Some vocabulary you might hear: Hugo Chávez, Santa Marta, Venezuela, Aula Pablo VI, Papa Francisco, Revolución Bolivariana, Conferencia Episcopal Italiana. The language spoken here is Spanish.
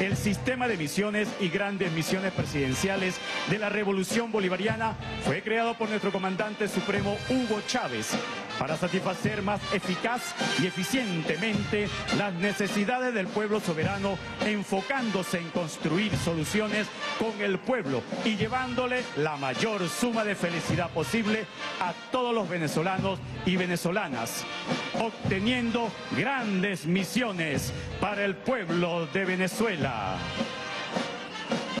el sistema de misiones y grandes misiones presidenciales de la Revolución Bolivariana fue creado por nuestro comandante supremo Hugo Chávez para satisfacer más eficaz y eficientemente las necesidades del pueblo soberano, enfocándose en construir soluciones con el pueblo y llevándole la mayor suma de felicidad posible a todos los venezolanos y venezolanas, obteniendo grandes misiones para el pueblo de Venezuela.